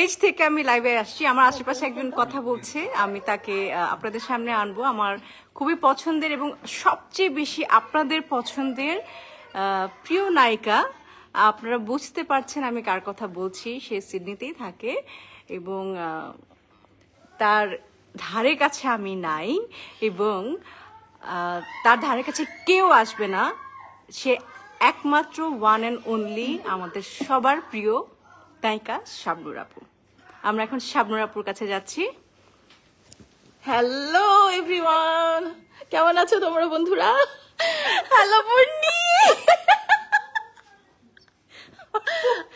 Page থেকে আমি লাইভে আসছি। আমার আশেপাশে একজন কথা বলছে, আমি তাকে আপনাদের সামনে আনবো। আমার খুবই পছন্দের এবং সবচেয়ে বেশি আপনাদের পছন্দের প্রিয় নায়িকা, আপনারা বুঝতে পারছেন আমি কার কথা বলছি। সে সিডনিতেই থাকে এবং তার ধারে কাছে আমি নাই এবং তার ধারে কাছে কেউ আসবে না। সে একমাত্র ওয়ান অ্যান্ড অনলি আমাদের সবার প্রিয় নায়িকা শাবনুর আপু। আমরা এখন শাবনুর আপুর কাছে যাচ্ছি। হ্যালো এভরিওয়ান, কেমন আছো তোমরা বন্ধুরা? হ্যালো পূর্ণি।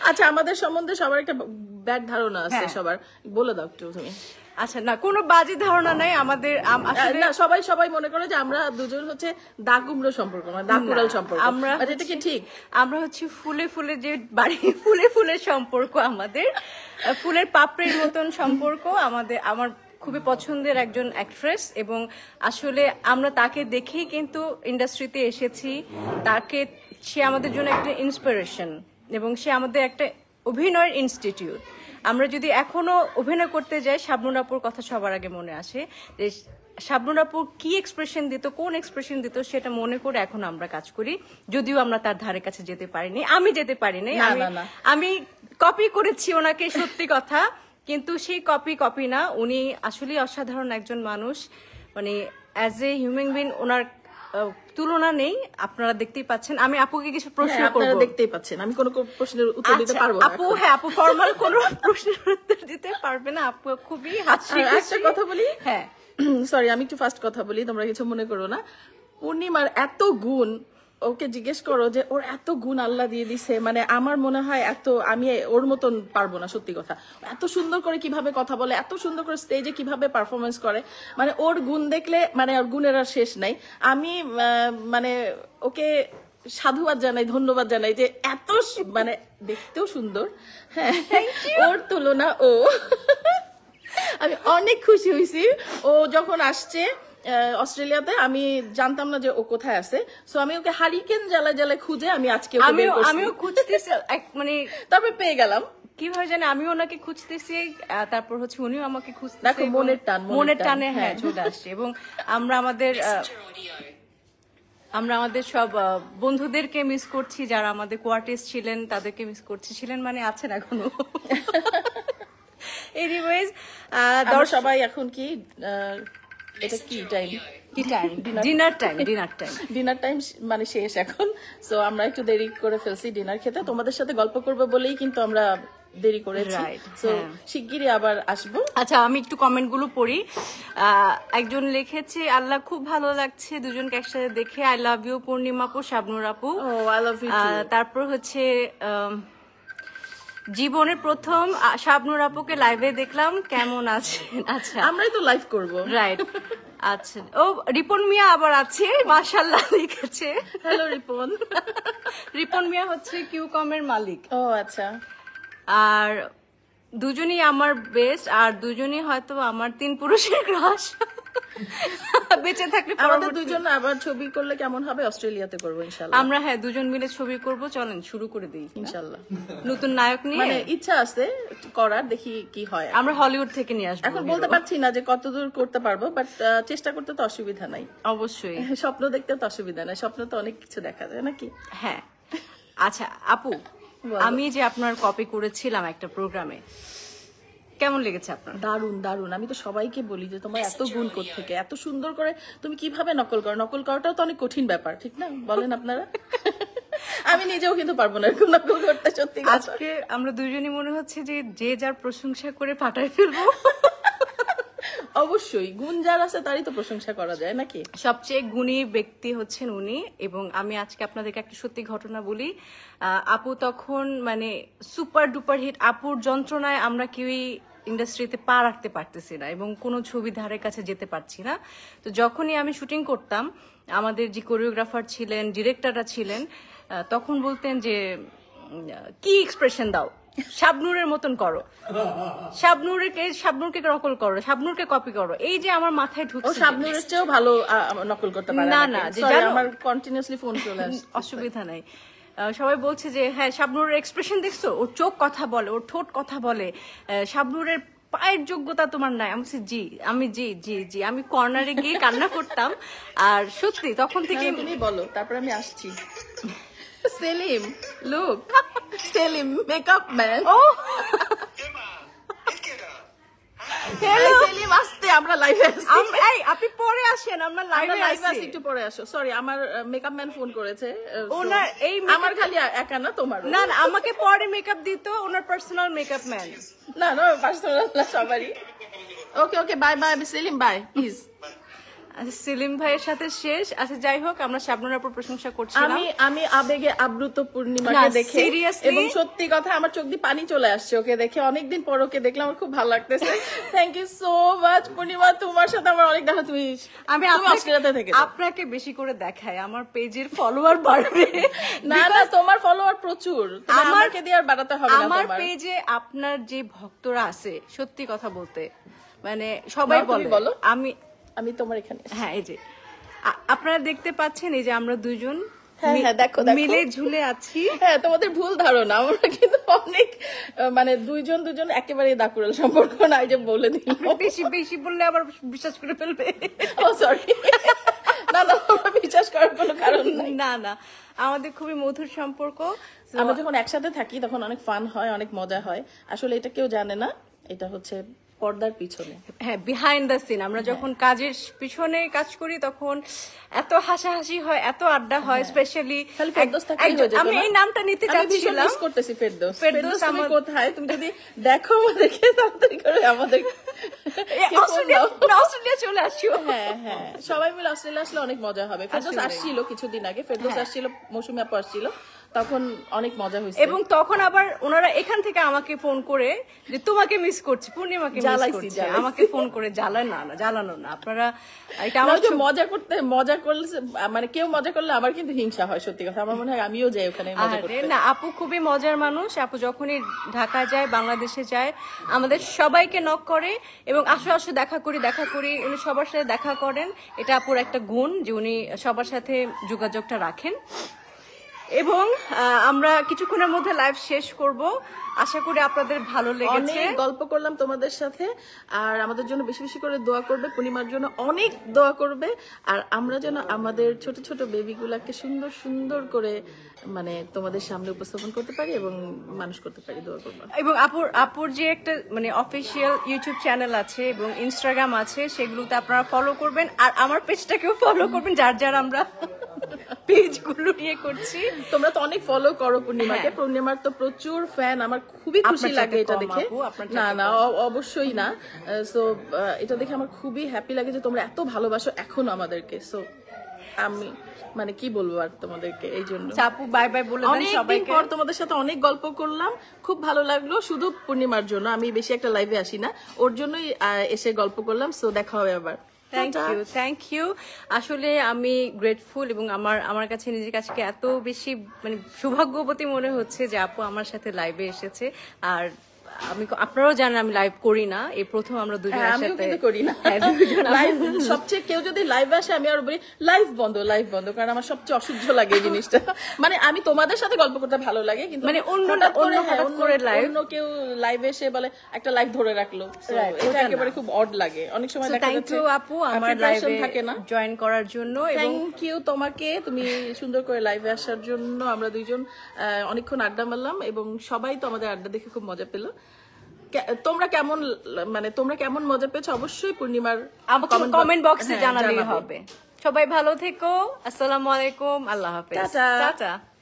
আচ্ছা, আমাদের সম্বন্ধে সবার একটা ব্যাড ধারণা আছে, সবার বলে দাও একটু তুমি। আচ্ছা, না কোনো বাজে ধারণা নাই আমাদের। সবাই সবাই মনে করে যে আমরা দুজন হচ্ছে দাকুমড়ো সম্পর্ক, মানে দাকুড়াল সম্পর্ক। আমরা এটা কি ঠিক? আমরা হচ্ছে ফুলে ফুলে যে বাড়ি, ফুলে ফুলে সম্পর্ক আমাদের, ফুলের পাপড়ির মতন সম্পর্ক আমাদের। আমার খুবই পছন্দের একজন অ্যাক্ট্রেস এবং আসলে আমরা তাকে দেখেই কিন্তু ইন্ডাস্ট্রিতে এসেছি। তাকে, সে আমাদের জন্য একটা ইন্সপিরেশন এবং সে আমাদের একটা অভিনয়ের ইনস্টিটিউট। আমরা যদি এখনো অভিনয় করতে যাই, শাবনুর আপুর কথা সবার আগে মনে আসে। যে শাবনুর আপু কি এক্সপ্রেশন দিত, কোন এক্সপ্রেশন দিত, সেটা মনে করে এখন আমরা কাজ করি। যদিও আমরা তার ধারে কাছে যেতে পারিনি, আমি যেতে পারিনি, আমি কপি করেছি ওনাকে, সত্যি কথা। কিন্তু সেই কপি না, উনি আসলেই অসাধারণ একজন মানুষ। মানে অ্যাজ এ হিউম্যান বিং ওনার তুলনা নেই। আপনারা দেখতেই পাচ্ছেন আমি আপুকে কিছু প্রশ্ন করব। দেখতেই পাচ্ছেন আমি কোন প্রশ্নের উত্তর দিতে পারবো না আপু। হ্যাঁ আপু, ফর্মাল কোন প্রশ্নের উত্তর দিতে পারবে না আপু। খুবই হাসি একটা কথা বলি, হ্যাঁ সরি আমি একটু ফার্স্ট কথা বলি, তোমরা কিছু মনে করো না। পূর্ণিমার এত গুণ, ওকে জিজ্ঞেস করো যে ওর এত গুণ আল্লাহ দিয়ে দিছে, মানে আমার মনে হয় এত আমি ওর মতন পারবো না, সত্যি কথা। এত সুন্দর করে কিভাবে কথা বলে, এত সুন্দর করে স্টেজে কিভাবে পারফরমেন্স করে, মানে ওর গুণ দেখলে মানে ওর গুণের আর শেষ নাই। আমি মানে ওকে সাধুবাদ জানাই, ধন্যবাদ জানাই যে এত মানে দেখতেও সুন্দর। হ্যাঁ, ওর তুলনা ও, আমি অনেক খুশি হয়েছি ও যখন আসছে অস্ট্রেলিয়াতে। আমি জানতাম না যে ও কোথায় আছে, সো আমি ওকে হারিকেন জ্বালায় জ্বালায় খুঁজে আমি আজকে আমিও খুঁজতেছি, মানে তারপরে পেয়ে গেলাম। কিভাবে জানি আমি ওনাকে খুঁজতেছি, তারপর হচ্ছে উনিও আমাকে খুঁজতেছে। দেখো মনের টানে হ্যাঁ চলে আসছে। এবং আমরা আমাদের সব বন্ধুদেরকে মিস করছি, যারা আমাদের কোয়ার্টিস্ট ছিলেন তাদেরকে মিস করছি। ছিলেন মানে আছেন এখনো। এনিওয়েজ, সবাই এখন কি এটা কি টাইম? ডিনার টাইম মানে শেষ এখন। সো আমরা একটু দেরি করে ফেলছি ডিনার খেতে, তোমাদের সাথে গল্প করবো বলেই কিন্তু আমরা দেরি করেছি। সো শিগগিরই আবার আসবো। আচ্ছা, আমি একটু কমেন্ট গুলো পড়ি। একজন লিখেছে, আল্লাহ খুব ভালো লাগছে দুজনকে একসাথে দেখে, আই লাভ ইউ পূর্ণিমা আপু, শাবনুর আপু। তারপর হচ্ছে জীবনের প্রথম শাবনুর আপুকে লাইভে দেখলাম, কেমন আছেন? আচ্ছা, আমরাই তো লাইভ করবো, রাইট। আচ্ছা, ও রিপন মিয়া আবার আছে, মাশাআল্লাহ লিখেছে। হ্যালো রিপন। রিপন মিয়া হচ্ছে কিউকমের মালিক। ও আচ্ছা। আর দুজনই আমার বেস্ট, আর দুজনই হয়তো আমার তিন পুরুষের ক্রাশ। বেঁচে থাকলে আমরা দুজন আবার ছবি করলে কেমন হবে? অস্ট্রেলিয়াতে করব ইনশাআল্লাহ আমরা। হ্যাঁ, দুজন মিলে ছবি করব, চলেন শুরু করে দেই ইনশাআল্লাহ। নতুন নায়ক নিয়ে মানে ইচ্ছা আছে করার, দেখি কি হয়। আমরা হলিউড থেকে নিয়ে আসব, এখন বলতে পারছি না যে কতদূর করতে পারবো, বাট চেষ্টা করতে তো অসুবিধা নাই। অবশ্যই স্বপ্ন দেখতে তো অসুবিধা নাই, স্বপ্ন তো অনেক কিছু দেখা যায় নাকি। হ্যাঁ। আচ্ছা আপু, আমি যে আপনার কপি করেছিলাম একটা প্রোগ্রামে, কেমন লেগেছে আপনার? দারুণ। আমি তো সবাইকে বলি যে তোমার এত গুণ কোত্থেকে, এত সুন্দর করে তুমি কিভাবে নকল করো? নকল করাটাও তো অনেক কঠিন ব্যাপার, ঠিক না? বলেন আপনারা। আমি নিজেও কিন্তু পারবো না নকল করতে, সত্যি। আজকে আমরা দুজনই মনে হচ্ছে যে যার প্রশংসা করে ফাটাই ফেলবো। অবশ্যই গুণ যার আছে তারই তো প্রশংসা করা যায় নাকি। সবচেয়ে গুণী ব্যক্তি হচ্ছেন উনি। এবং আমি আজকে আপনাদেরকে একটা সত্যি ঘটনা বলি। আপু তখন মানে সুপার ডুপার হিট, আপুর যন্ত্রণায় আমরা কেউই ইন্ডাস্ট্রিতে পা রাখতে পারতেছি না এবং কোনো ছবি ধারে কাছে যেতে পারছি না। তো যখনই আমি শুটিং করতাম, আমাদের যে কোরিওগ্রাফার ছিলেন, ডিরেক্টররা ছিলেন, তখন বলতেন যে কি এক্সপ্রেশন দাও, শাবনুরের মতন করো, শাবনুরকে নকল করো, শাবনুরকে কপি করো। এই যে আমার মাথায় ঢুকছে, শাবনুরের চেয়েও ভালো নকল করতে পারে না। না, আমার কন্টিনিউয়াসলি ফোন চলে আসে, অসুবিধা নাই। সবাই বলছে যে হ্যাঁ শাবনূরের এক্সপ্রেশন দেখছো, ওর চোখ কথা বলে, ওর ঠোঁট কথা বলে, শাবনূরের পায়ের যোগ্যতা তোমার নাই। আমি বলছি জি, আমি জি জি জি, আমি কর্নারে গিয়ে কান্না করতাম। আর সত্যি তখন থেকে তুমি বলো, তারপর আমি আসছি। Selim look, Selim makeup man. ও আমাকে পরে মেকআপ দিত ওনার পার্সোনাল মেকআপ ম্যান। না না, পার্সোনাল সবারই। Okay okay, bye bye Selim, bye please. Selim ভাইয়ের সাথে শেষ। আচ্ছা যাই হোক, আমরা শাবনূরের উপর প্রশংসা করছিলাম। আমি আবেগে আপ্লুত পূর্ণিমাকে দেখে, এবং সত্যি কথা আমার চোখ দিয়ে পানি চলে আসছে ওকে দেখে। অনেকদিন পর ওকে দেখলাম, আমার খুব ভালো লাগতেছে। Thank you so much Purnima, তোমার সাথে আমার অনেক দেখা। তুমি আমি আজকে থেকে আপনাকে বেশি করে দেখাই, আমার পেজের ফলোয়ার বাড়বে। না না, তোমার ফলোয়ার প্রচুর, আমাকে দিয়ে আর বাড়াতে হবে না। আমার পেজে আপনার যে ভক্তরা আছে, সত্যি কথা বলতে মানে সবাই বলো আমি তোমার এখানে। হ্যাঁ এই যে আপনারা দেখতে পাচ্ছেন, এই যে আমরা দুজন মিলে ঝুলে আছি। হ্যাঁ, তোমাদের ভুল ধারণা, আমরা কিন্তু অনেক মানে দুইজন দুজন একেবারে দাকুরাল সম্পর্ক না। এই যে বলে দিন, বেশি বেশি বললে আবার বিশ্বাস করে ফেলবে। ও সরি, না না, বিশ্বাস করার কোনো কারণ নাই। না না, আমাদের খুবই মধুর সম্পর্ক। আমরা যখন একসাথে থাকি তখন অনেক ফান হয়, অনেক মজা হয়। আসলে এটা কেউ জানে না, এটা হচ্ছে পর্দার পিছনে। হ্যাঁ, বিহাইন্ড দ্য সিন। আমরা যখন কাজের পিছনে কাজ করি তখন এত হাসাহাসি হয়, এত আড্ডা হয়। স্পেশালি আমি এই নামটা নিতে চাচ্ছিলাম, মিস করতেছি ফেরদৌস। ফেরদৌস আমার কোথায়, তুমি যদি দেখো আমাদেরকে তাড়াতাড়ি করে আমাদের অস্ট্রেলিয়া চলে আসিও। হ্যাঁ হ্যাঁ, সবাই মিলে অস্ট্রেলিয়া আসলে অনেক মজা হবে। ফেরদৌস আসছিল কিছুদিন আগে, ফেরদৌস আসছিল, মৌসুমী আপু আসছিল, তখন অনেক মজা হয়েছে। এবং তখন আবার ওনারা এখান থেকে আমাকে ফোন করে যে তোমাকে মিস করছি, পূর্ণিমাকে মিস করছি, আমাকে ফোন করে জ্বালায়। না না, জ্বালানো না আপনারা, এটা আমার যে মজা করতে, মজা করলে মানে কেউ মজা করলে আমার কিন্তু হিংসা হয়। সত্যি কথা আমার মনে হয় আমিও যাই ওখানে মজা করতে। না, আপু খুবই মজার মানুষ। আপু যখনই ঢাকা যায়, বাংলাদেশে যায়, আমাদের সবাইকে নক করে এবং আসো আসো দেখা করি দেখা করি। উনি সবার সাথে দেখা করেন, এটা আপুর একটা গুণ যে উনি সবার সাথে যোগাযোগটা রাখেন। এবং আমরা কিছুক্ষণের মধ্যে লাইভ শেষ করব। আশা করি আপনাদের ভালো লেগেছে, গল্প করলাম তোমাদের সাথে। আর আমাদের জন্য বেশি বেশি করে দোয়া করবে, পূর্ণিমার জন্য অনেক দোয়া করবে। আর আমরা যেন আমাদের ছোট ছোট বেবিগুলাকে সুন্দর সুন্দর করে মানে তোমাদের সামনে উপস্থাপন করতে পারি এবং মানুষ করতে পারি, দোয়া করবো। এবং আপুর যে একটা মানে অফিসিয়াল ইউটিউব চ্যানেল আছে এবং ইনস্টাগ্রাম আছে, সেগুলোতে আপনারা ফলো করবেন। আর আমার পেজটাকেও ফলো করবেন, যার যার আমরা পেজগুলো নিয়ে করছি। তোমরা তো অনেক ফলো করো পূর্ণিমাকে, পূর্ণিমার তো প্রচুর ফ্যান। আমার খুবই খুশি লাগে এটা দেখে। না না, অবশ্যই না। সো এটা দেখে আমার খুবই হ্যাপি লাগে যে তোমরা এত ভালোবাসো এখন আমাদেরকে। সো আমি মানে কি বলবো আর তোমাদেরকে, এই জন্য আপু বাই বাই বলে দেন সবাইকে। পর তোমাদের সাথে অনেক গল্প করলাম, খুব ভালো লাগলো। শুধু পূর্ণিমার জন্য আমি বেশি একটা লাইভে আসি না, ওর জন্যই এসে গল্প করলাম। সো দেখা হবে আবার। Thank you, thank you. আসলে আমি গ্রেটফুল এবং আমার কাছে নিজের আজকে এত বেশি মানে সৌভাগ্যবতী মনে হচ্ছে যে আপু আমার সাথে লাইভে এসেছে। আর আমি, আপনারাও জানেন আমি লাইভ করি না, এই প্রথম আমরা দুজনের সাথে করি না। লাইভ সবচেয়ে, কেউ যদি লাইভ আসে আমি আর বলি লাইভ বন্ধ, লাইভ বন্ধ, কারণ আমার সবচেয়ে অসহ্য লাগে এই জিনিসটা। মানে আমি তোমাদের সাথে গল্প করতে ভালো লাগে, কিন্তু মানে অন্য কেউ লাইভ এসে বলে একটা লাইভ ধরে রাখলো, এটা একেবারে খুব অড লাগে। অনেক সময় দেখা যাচ্ছে আপু আমার লাইভে থাকে না জয়েন করার জন্য। থ্যাংক ইউ তোমাকে, তুমি সুন্দর করে লাইভে আসার জন্য। আমরা দুইজন অনেকক্ষণ আড্ডা মারলাম এবং সবাই তো আমাদের আড্ডা দেখে খুব মজা পেলো। তোমরা কেমন মজা পেয়েছো অবশ্যই পূর্ণিমার কমেন্ট বক্সে জানালেই হবে। সবাই ভালো থেকো, আসসালামু আলাইকুম, আল্লাহ হাফেজ, টাটা।